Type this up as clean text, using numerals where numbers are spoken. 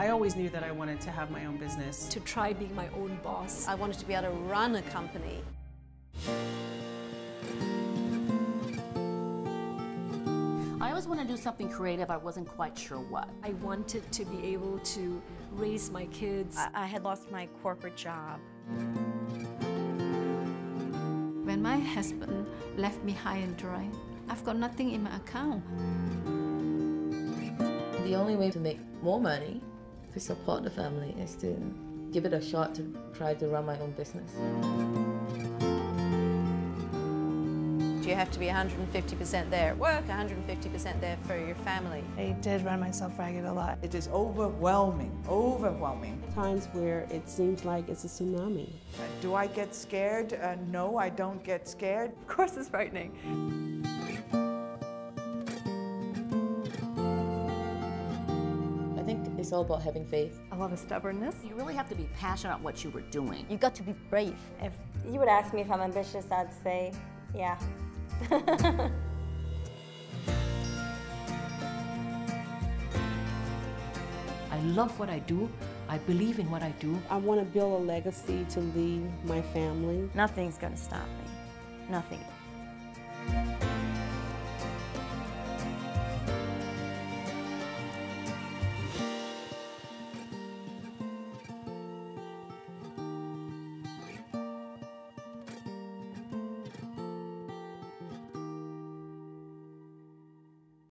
I always knew that I wanted to have my own business. To try being my own boss. I wanted to be able to run a company. I always wanted to do something creative. I wasn't quite sure what. I wanted to be able to raise my kids. I had lost my corporate job. When my husband left me high and dry, I've got nothing in my account. The only way to make more money to support the family is to give it a shot to try to run my own business. You have to be 150% there at work, 150% there for your family. I did run myself ragged a lot. It is overwhelming, overwhelming. Times where it seems like it's a tsunami. Do I get scared? No, I don't get scared. Of course it's frightening. I think it's all about having faith. A lot of stubbornness. You really have to be passionate about what you were doing. You got to be brave. If you would ask me if I'm ambitious, I'd say, yeah. I love what I do. I believe in what I do. I want to build a legacy to leave my family. Nothing's going to stop me. Nothing.